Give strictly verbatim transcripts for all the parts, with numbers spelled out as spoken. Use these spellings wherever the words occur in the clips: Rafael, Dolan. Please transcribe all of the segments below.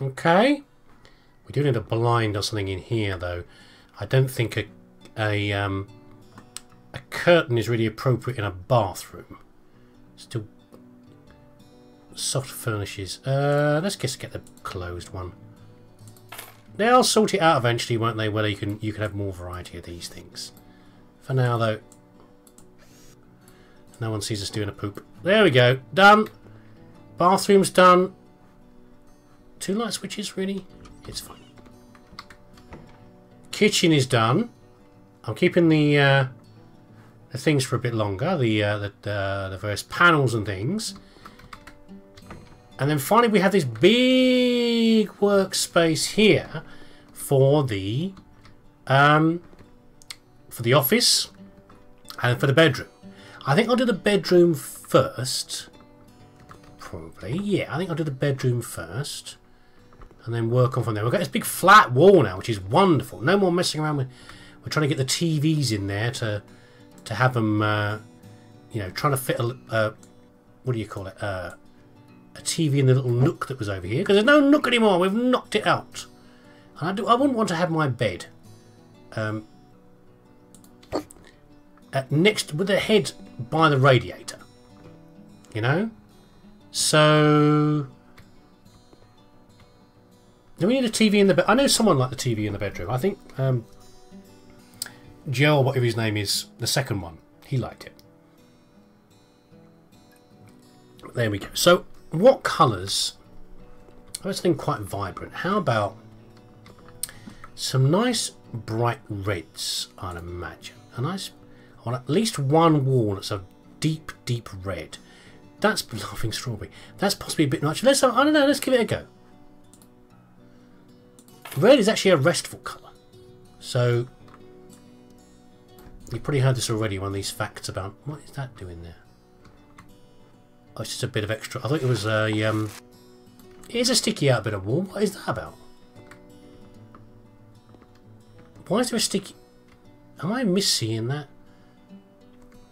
Okay. We do need a blind or something in here, though. I don't think a, a, um, a curtain is really appropriate in a bathroom. Still soft furnishes. Uh, let's just get the closed one. They'll sort it out eventually, won't they? Whether you can you can have more variety of these things. For now, though, no one sees us doing a poop. There we go. Done. Bathroom's done. Two light switches, really? It's fine. Kitchen is done. I'm keeping the uh, the things for a bit longer. The uh, the uh, the various panels and things. And then finally we have this big workspace here for the um, for the office and for the bedroom. I think I'll do the bedroom first. Probably, yeah, I think I'll do the bedroom first. And then work on from there. We've got this big flat wall now, which is wonderful. No more messing around with... We're trying to get the T Vs in there to to have them, uh, you know, trying to fit a... Uh, what do you call it? Uh... A T V in the little nook that was over here, because there's no nook anymore. We've knocked it out, and I do. I wouldn't want to have my bed um, at next with the head by the radiator, you know. So, do we need a T V in the bed? I know someone liked the T V in the bedroom. I think um, Joe, or whatever his name is, the second one, he liked it. There we go. So. What colours? I was thinking quite vibrant. How about some nice bright reds, I'd imagine. A nice, well, at least one wall that's a deep, deep red. That's Laughing Strawberry. That's possibly a bit much. Let's, I don't know, let's give it a go. Red is actually a restful colour. So, you've probably heard this already, one of these facts about, what is that doing there? Oh, it's just a bit of extra. I thought it was a... Um, here's a sticky out bit of wall. What is that about? Why is there a sticky... Am I misseeing that?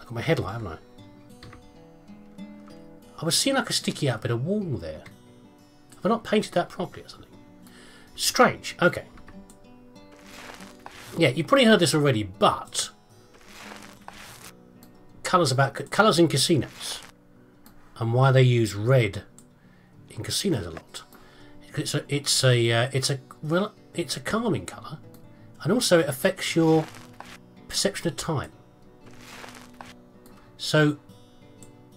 I've got my headlight, haven't I? I was seeing like a sticky out bit of wall there. Have I not painted that properly or something? Strange. Okay. Yeah, you've probably heard this already, but... Colours about... Colours in casinos. And why they use red in casinos a lot. It's a it's a uh, it's a well it's a calming colour, and also it affects your perception of time. So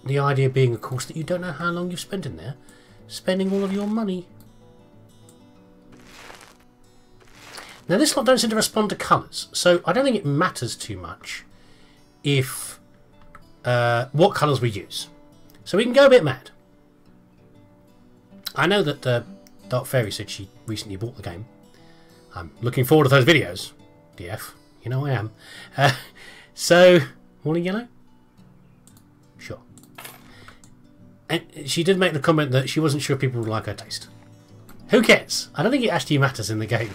the idea being, of course, that you don't know how long you've spent in there, spending all of your money. Now this lot don't seem to respond to colours, so I don't think it matters too much if uh, what colours we use. So we can go a bit mad. I know that uh, Dark Fairy said she recently bought the game. I'm looking forward to those videos. D F, you know I am. Uh, so, morning yellow? Sure. And she did make the comment that she wasn't sure people would like her taste. Who cares? I don't think it actually matters in the game.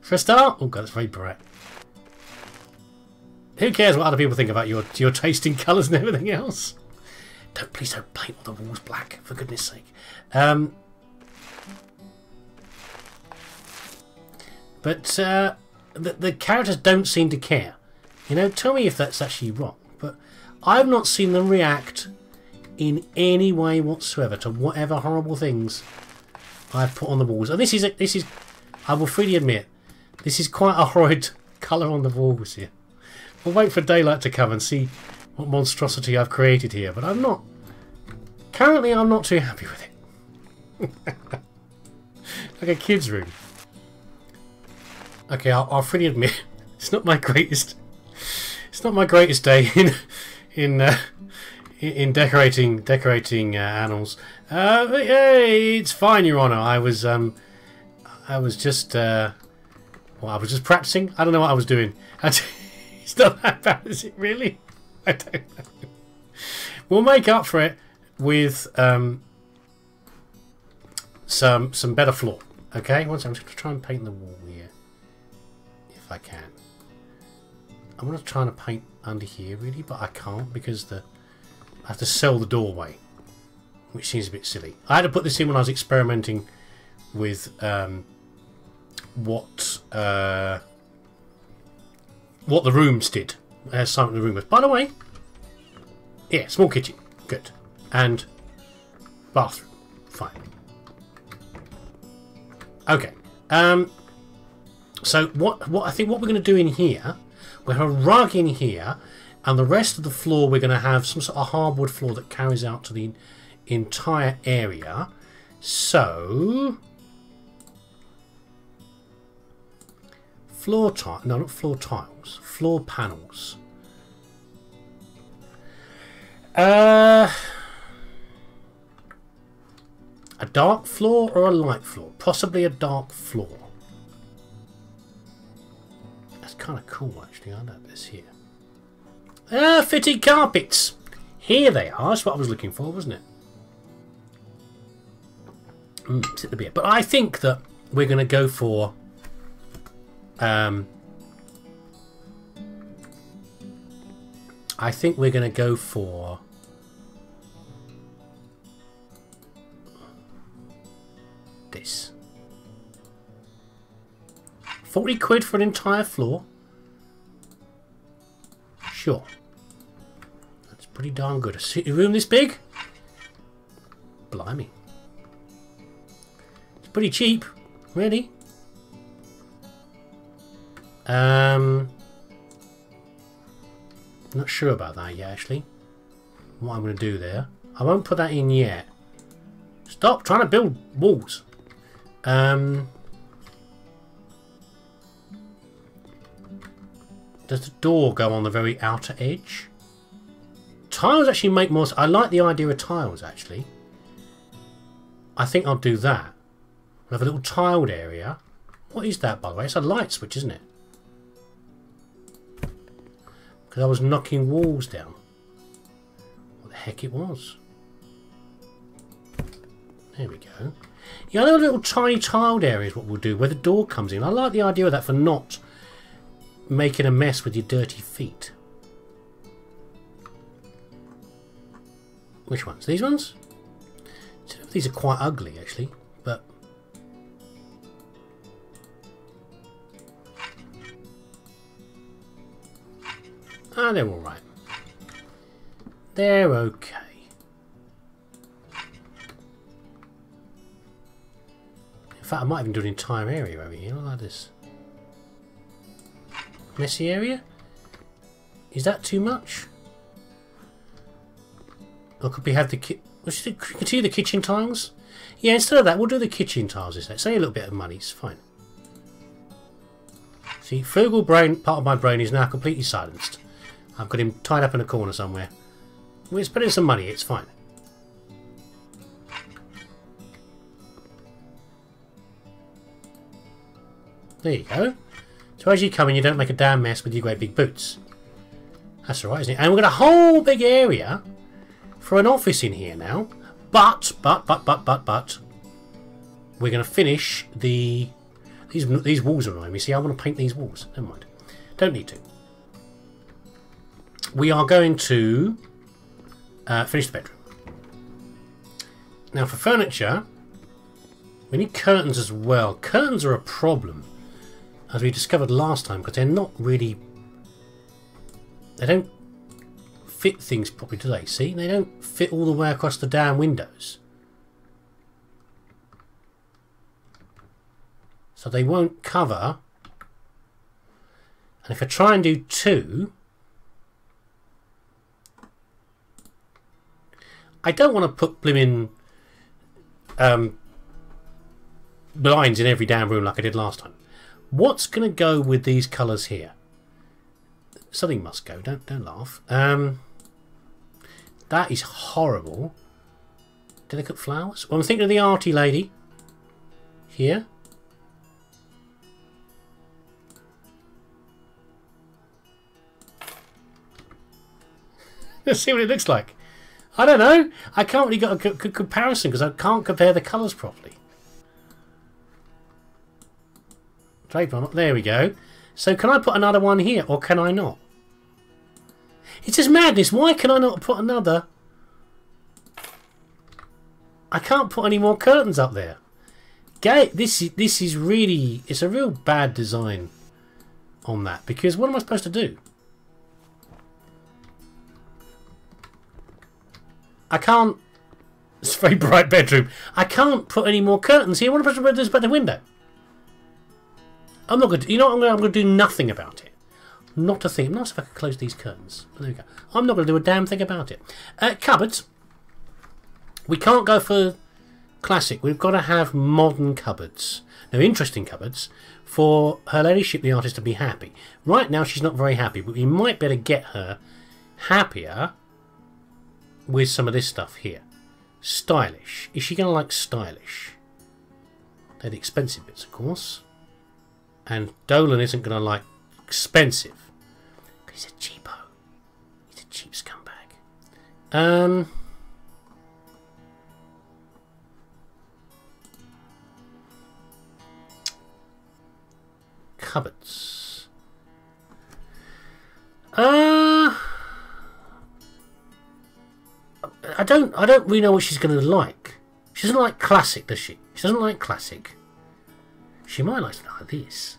For a start, oh god, that's very bright. Who cares what other people think about your, your taste in colours and everything else? Don't, please don't paint all the walls black, for goodness sake. Um, but uh, the, the characters don't seem to care. You know, tell me if that's actually wrong. But I've not seen them react in any way whatsoever to whatever horrible things I've put on the walls. And this is, a, this is, I will freely admit, this is quite a horrid colour on the walls here. We'll wait for daylight to come and see what monstrosity I've created here, but I'm not... Currently, I'm not too happy with it. Like a kid's room. Okay, I'll, I'll freely admit, it's not my greatest... It's not my greatest day in in uh, in decorating decorating uh, annals. Uh, but, hey, it's fine, Your Honour. I was um, I was just uh, well, I was just practicing. I don't know what I was doing. It's not that bad, is it really? I don't know. We'll make up for it with um, some some better floor. Okay, one second. I'm going to try and paint the wall here, if I can. I'm going to try and paint under here really, but I can't because the I have to sell the doorway, which seems a bit silly. I had to put this in when I was experimenting with um, what uh, what the rooms did. As Simon the room was. By the way, yeah, small kitchen, good, and bathroom, fine. Okay, um, so what? What I think what we're going to do in here, we have a rug in here, and the rest of the floor we're going to have some sort of hardwood floor that carries out to the entire area. So, floor tile, no, not floor tiles, floor panels. Uh, a dark floor or a light floor? Possibly a dark floor. That's kind of cool, actually. I like this here. Ah, fitted carpets. Here they are. That's what I was looking for, wasn't it? Mm, sit the beer. But I think that we're going to go for um I think we're going to go for this. forty quid for an entire floor. Sure. That's pretty darn good. A room this big? Blimey. Pretty cheap, really. Um, not sure about that yet, actually. What I'm going to do there. I won't put that in yet. Stop trying to build walls. Um, does the door go on the very outer edge? Tiles actually make more sense. I like the idea of tiles, actually. I think I'll do that. We have a little tiled area. What is that, by the way? It's a light switch, isn't it? Because I was knocking walls down. What the heck it was. There we go. Yeah, I know a little tiny tiled area is what we'll do, where the door comes in. I like the idea of that for not making a mess with your dirty feet. Which ones? These ones? These are quite ugly, actually. But... ah, they're all right. They're okay. In fact, I might even do an entire area over here. Like this messy area. Is that too much? Or could we have the ki- continue the kitchen tiles? Yeah, instead of that, we'll do the kitchen tiles instead. Save a little bit of money. It's fine. See, frugal brain, part of my brain is now completely silenced. I've got him tied up in a corner somewhere. We're spending some money, it's fine. There you go. So as you come in, you don't make a damn mess with your great big boots. That's alright, isn't it? And we've got a whole big area for an office in here now. But, but, but, but, but, but, we're going to finish the... These, these walls are annoying me. See, I want to paint these walls. Never mind. Don't need to. We are going to uh, finish the bedroom. Now for furniture, we need curtains as well. Curtains are a problem, as we discovered last time, because they're not really... They don't fit things properly, do they? See? They don't fit all the way across the damn windows. So they won't cover. And if I try and do two... I don't want to put blimmin' um, blinds in every damn room like I did last time. What's going to go with these colours here? Something must go. Don't don't laugh. Um, that is horrible. Delicate flowers. Well, I'm thinking of the arty lady here. Let's see what it looks like. I don't know. I can't really get a good comparison because I can't compare the colours properly. Drape on. There we go. So can I put another one here or can I not? It's just madness. Why can I not put another? I can't put any more curtains up there. Ga this is this is really, it's a real bad design on that, because what am I supposed to do? I can't. It's a very bright bedroom. I can't put any more curtains here. What am I supposed to do about the window? I'm not going to. You know what I'm going to, I'm going to do nothing about it. Not a thing. I'm not sure if I could close these curtains. But there we go. I'm not going to do a damn thing about it. Uh, cupboards. We can't go for classic. We've got to have modern cupboards. Now, interesting cupboards for Her Ladyship the Artist to be happy. Right now, she's not very happy, but we might better get her happier with some of this stuff here. Stylish. Is she going to like stylish? They're the expensive bits, of course. And Dolan isn't going to like expensive. He's a cheapo. He's a cheap scumbag. Um... Cupboards. Uh, I don't. I don't really know what she's going to like. She doesn't like classic, does she? She doesn't like classic. She might like something like this.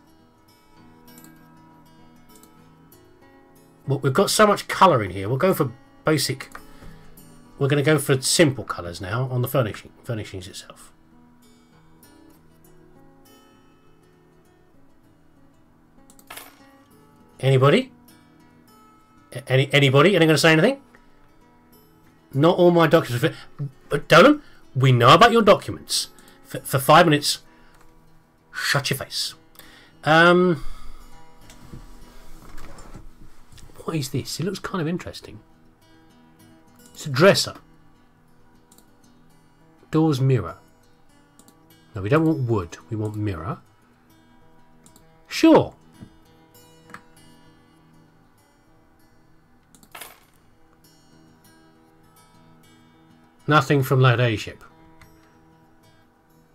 Well, we've got so much colour in here. We'll go for basic. We're going to go for simple colours now on the furnishing, furnishings itself. Anybody? Any anybody? Ain't gonna say anything? Not all my documents. But Dolan, we know about your documents. For, for five minutes, shut your face. Um, what is this? It looks kind of interesting. It's a dresser. Doors, mirror. No, we don't want wood. We want mirror. Sure. Nothing from Ladyship.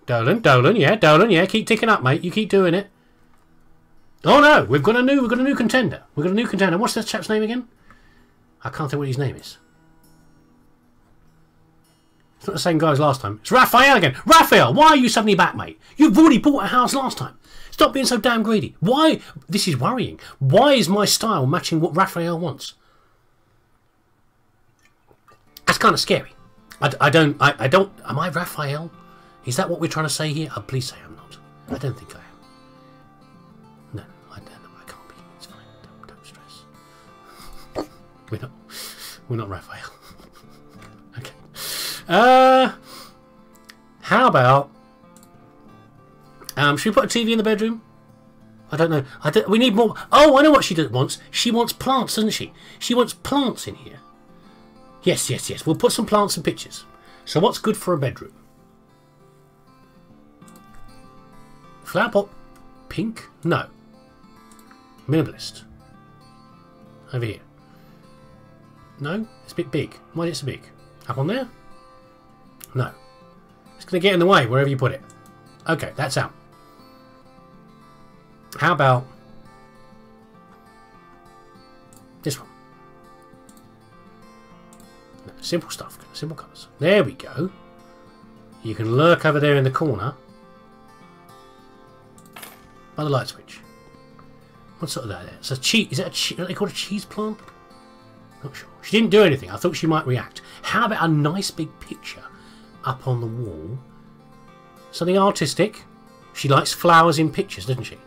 Dolan, Dolan, yeah, Dolan, yeah. Keep ticking up, mate. You keep doing it. Oh no, we've got a new, we've got a new contender. We've got a new contender. What's that chap's name again? I can't think what his name is. It's not the same guy as last time. It's Rafael again. Rafael, why are you suddenly back, mate? You've already bought a house last time. Stop being so damn greedy. Why? This is worrying. Why is my style matching what Rafael wants? That's kind of scary. I, I don't, I, I don't, am I Raphael? Is that what we're trying to say here? Oh, please say I'm not. I don't think I am. No, I don't, I can't be. It's fine. Don't, don't stress. We're not, we're not Raphael. Okay. Uh, how about, um, should we put a T V in the bedroom? I don't know. I don't, we need more. Oh, I know what she wants. She wants plants, doesn't she? She wants plants in here. Yes, yes, yes. We'll put some plants and pictures. So what's good for a bedroom? Flower pot. Pink? No. Minimalist. Over here. No? It's a bit big. Why is it so big? Up on there? No. It's going to get in the way wherever you put it. Okay, that's out. How about this one? Simple stuff, simple colours. There we go. You can lurk over there in the corner by the light switch. What's sort of that? It's a cheese. Is that a cheese? What they call it, a cheese plant? Not sure. She didn't do anything. I thought she might react. How about a nice big picture up on the wall? Something artistic. She likes flowers in pictures, doesn't she?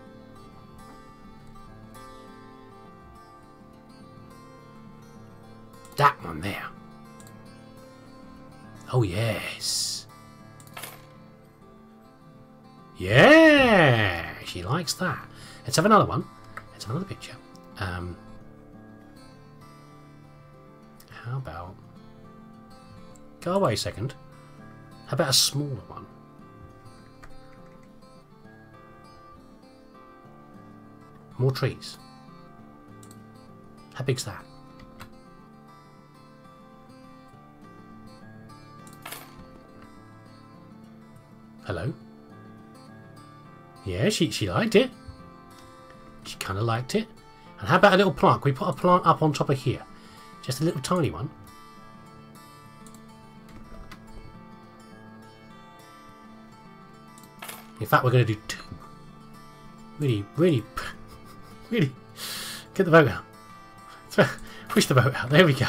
That one there. Oh, yes. Yeah, she likes that. Let's have another one. Let's have another picture. Um, how about... Go away a second. How about a smaller one? More trees. How big's that? Hello. Yeah, she, she liked it. She kind of liked it. And how about a little plant? Can we put a plant up on top of here? Just a little tiny one. In fact, we're going to do two. Really, really, really. Get the boat out. Push the boat out. There we go.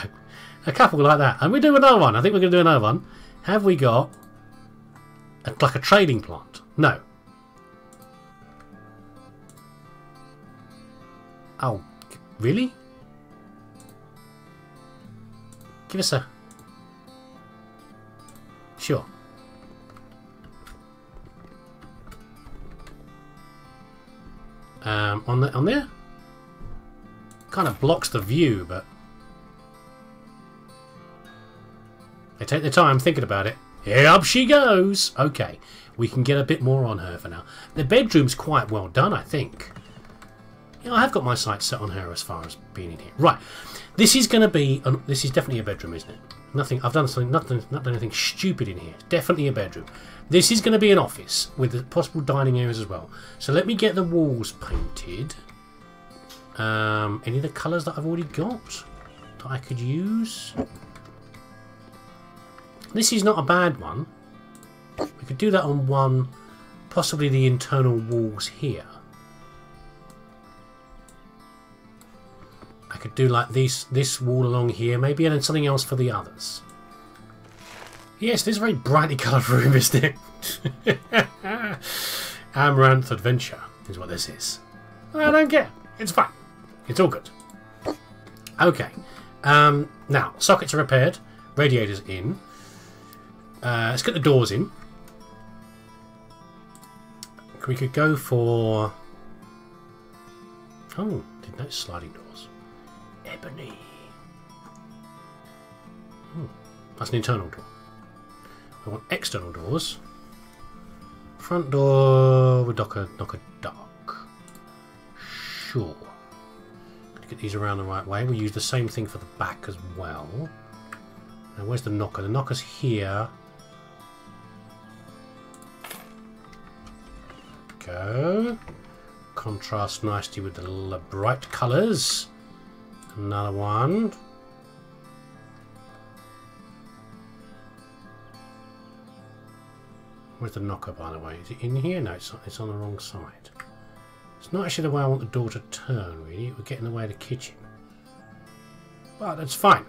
A couple like that. And we do another one. I think we're going to do another one. Have we got a, like a trading plant? No. Oh, really? Give us a... Sure. Um, on the, on there? Kind of blocks the view, but... They take their time thinking about it. Here up she goes! Okay, we can get a bit more on her for now. The bedroom's quite well done, I think. Yeah, I have got my sights set on her as far as being in here. Right, this is going to be... Um, this is definitely a bedroom, isn't it? Nothing. I've done something. Nothing. Not done anything stupid in here. Definitely a bedroom. This is going to be an office with the possible dining areas as well. So let me get the walls painted. Um, any of the colours that I've already got that I could use. This is not a bad one. We could do that on one, possibly the internal walls here. I could do like these, this wall along here maybe, and then something else for the others. Yes, this is a very brightly coloured room, isn't it? Amaranth Adventure is what this is. I don't care. It's fine. It's all good. Okay. Um, now, sockets are repaired. Radiators in. Uh, let's get the doors in. We could go for... Oh, did those sliding doors. Ebony. Oh, that's an internal door. I want external doors. Front door with knocker, knocker dark. Sure. Get these around the right way. We'll use the same thing for the back as well. Now, where's the knocker? The knocker's here. Go. Contrast nicely with the bright colours. Another one. Where's the knocker, by the way? Is it in here? No, it's not. It's on the wrong side. It's not actually the way I want the door to turn, really. It would get in the way of the kitchen. But that's fine.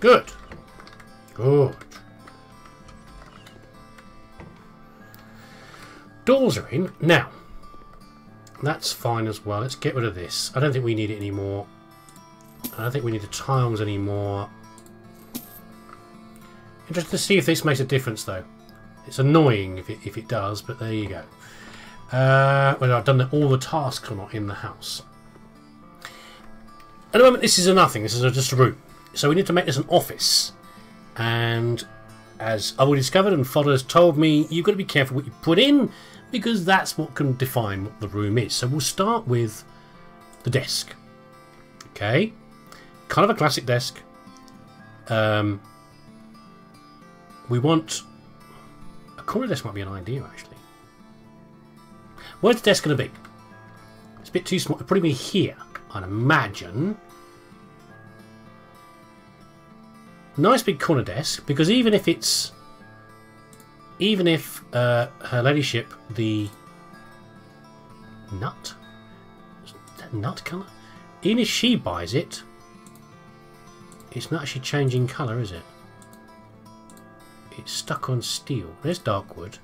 Good. Good. Doors are in. Now, that's fine as well. Let's get rid of this. I don't think we need it anymore. I don't think we need the tiles anymore. Interesting to see if this makes a difference, though. It's annoying if it, if it does, but there you go. Uh, whether I've done all the tasks or not in the house. At the moment, this is a nothing. This is a, just a room. So we need to make this an office. And as I've already discovered and Fodder has told me, you've got to be careful what you put in, because that's what can define what the room is. So we'll start with the desk. Okay. Kind of a classic desk. Um, we want... A corner desk might be an idea, actually. Where's the desk going to be? It's a bit too small. It'll probably be here, I'd imagine. Nice big corner desk, because even if it's... Even if uh, her ladyship, the nut? That nut colour? Even if she buys it, it's not actually changing colour, is it? It's stuck on steel. There's dark wood.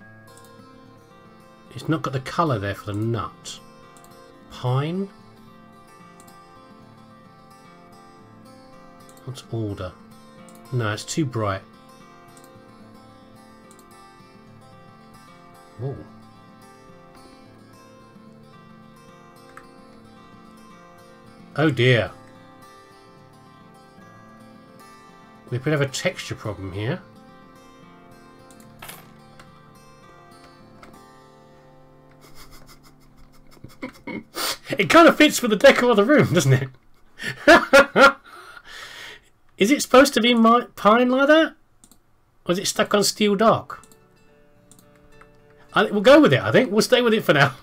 It's not got the colour there for the nut. Pine. What's alder? No, it's too bright. Whoa. Oh dear. We could have a texture problem here. It kind of fits with the decor of the room, doesn't it? Is it supposed to be my pine like that? Or is it stuck on steel dark? I think we'll go with it, I think. We'll stay with it for now.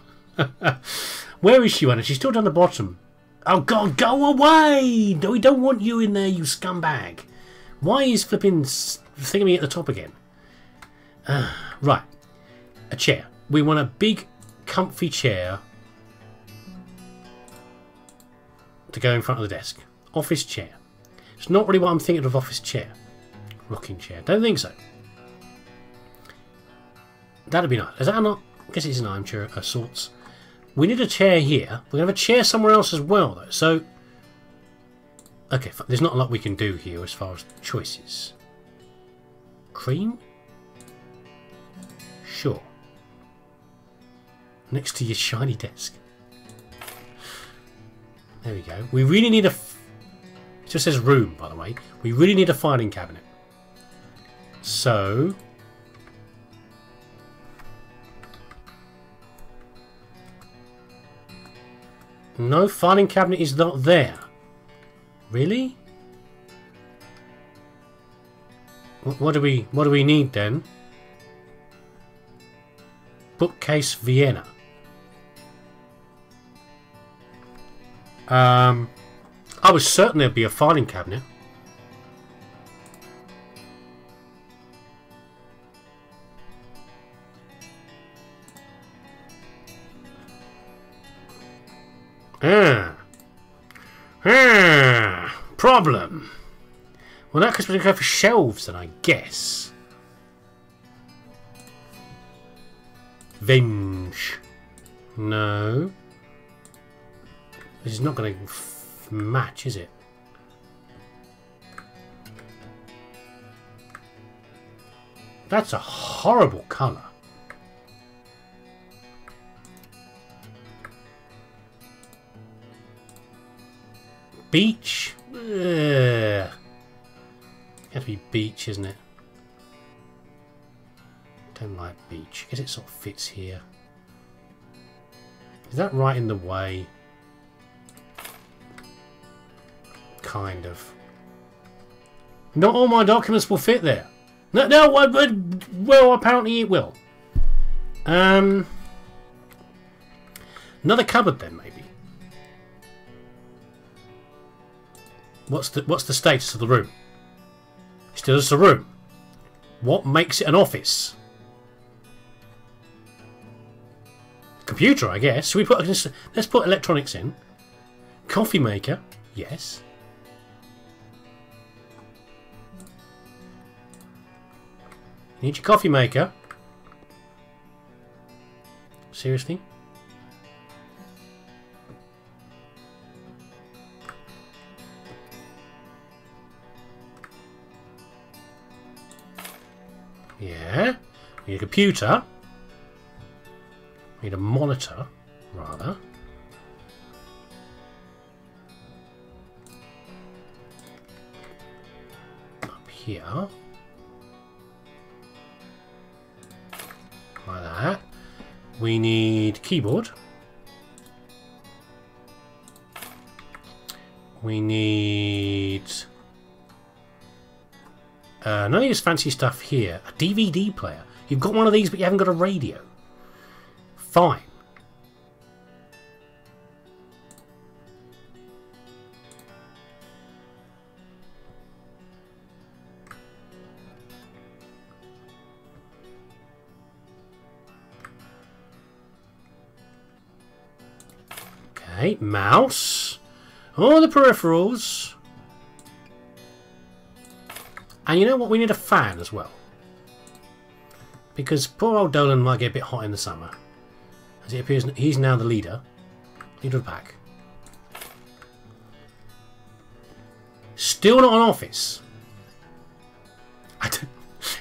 Where is she, Anna? She's still down the bottom. Oh, God, go away! We don't want you in there, you scumbag. Why is flipping the thingy at the top again. Uh, right. A chair. We want a big, comfy chair to go in front of the desk. Office chair. It's not really what I'm thinking of, office chair. Rocking chair. Don't think so. That'd be nice. Is that not? I guess it's an armchair of sorts. We need a chair here. We're going to have a chair somewhere else as well, though. So, okay, there's not a lot we can do here as far as choices. Cream? Sure. Next to your shiny desk. There we go. We really need a... F it just says room, by the way. We really need a filing cabinet. So... no, filing cabinet is not there. Really? What do we what do we need then? Bookcase Vienna. Um, I was certain there'd be a filing cabinet. Ah. Ah. Problem. Well, in that case we're going to go for shelves then, I guess. Venge. No. This is not going to match, is it? That's a horrible colour. Beach? Ugh. It has to be beach, isn't it? Don't like beach. I guess it sort of fits here. Is that right in the way? Kind of. Not all my documents will fit there. No, no, I, I, well, apparently it will. Um, another cupboard then, maybe. What's the what's the status of the room? It's still just a room. What makes it an office? Computer, I guess. Should we put let's put electronics in. Coffee maker, yes. You need your coffee maker. Seriously? Yeah, we need a computer, we need a monitor, rather. Up here. Like that. We need keyboard. We need... Uh, none of this fancy stuff here. A D V D player. You've got one of these, but you haven't got a radio. Fine. Okay, mouse. All the peripherals. And you know what? We need a fan as well. Because poor old Dolan might get a bit hot in the summer. As it appears, he's now the leader. Leader of the pack. Still not an office. I don't...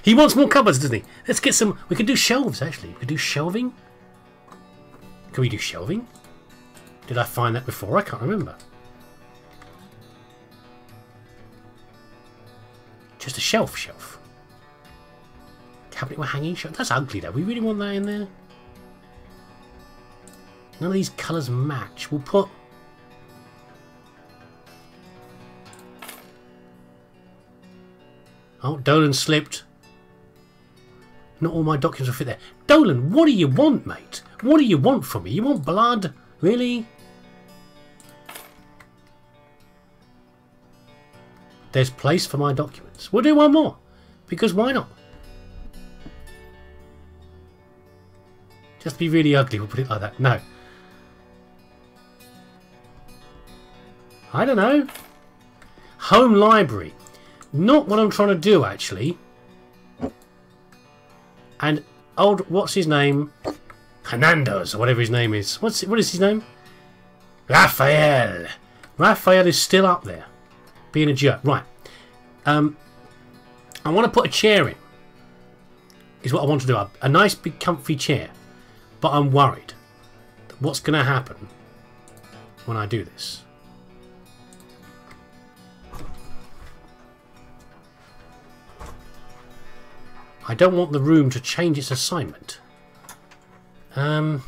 He wants more cupboards, doesn't he? Let's get some... We could do shelves, actually. We could do shelving. Can we do shelving? Did I find that before? I can't remember. Just a shelf shelf. Cabinet with hanging shelf. That's ugly though. We really want that in there. None of these colours match. We'll put... Oh, Dolan slipped. Not all my documents will fit there. Dolan, what do you want, mate? What do you want from me? You want blood? Really? There's place for my documents. We'll do one more. Because why not? Just be really ugly, we'll put it like that. No. I don't know. Home library. Not what I'm trying to do, actually. And old, what's his name? Hernandez, or whatever his name is. What's What is his name? Rafael. Rafael is still up there. Being a jerk. Right. Um, I want to put a chair in. Is what I want to do. A, a nice, big, comfy chair. But I'm worried. What's going to happen when I do this? I don't want the room to change its assignment. Um,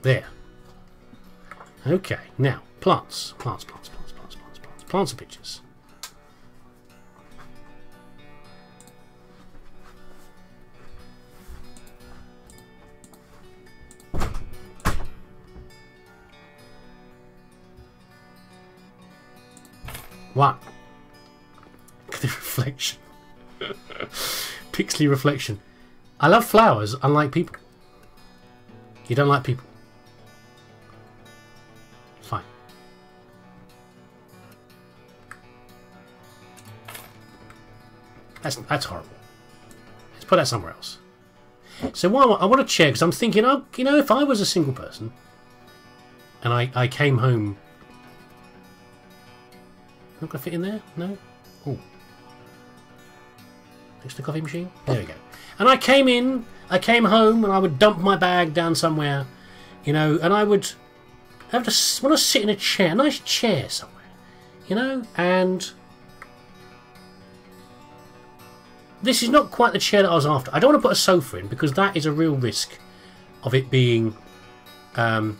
there. Okay, now, plants. Plants, plants, plants, plants, plants, plants. Plants are pictures. One. The reflection. Pixely reflection. I love flowers, unlike people. You don't like people. Fine. That's, that's horrible. Let's put that somewhere else. So why I want to check, because I'm thinking, oh, you know, if I was a single person and I, I came home... Not going to fit in there? No? Oh. Next to the coffee machine? There we go. And I came in, I came home, and I would dump my bag down somewhere, you know, and I would have to want to sit in a chair, a nice chair somewhere, you know, and this is not quite the chair that I was after. I don't want to put a sofa in, because that is a real risk of it being, um,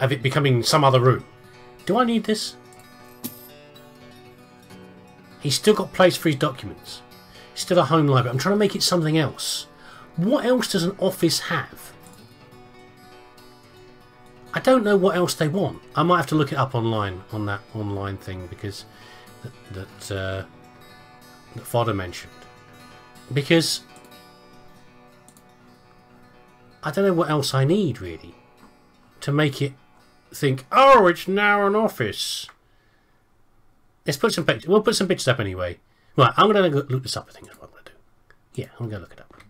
of it becoming some other room. Do I need this? He's still got place for his documents. Still a home library. I'm trying to make it something else. What else does an office have? I don't know what else they want. I might have to look it up online on that online thing because that that, uh, that Fodder mentioned. Because I don't know what else I need really to make it think. Oh, it's now an office. Let's put some pictures. We'll put some pictures up anyway. Right, I'm going to look this up, I think is what I'm going to do. Yeah, I'm going to look it up.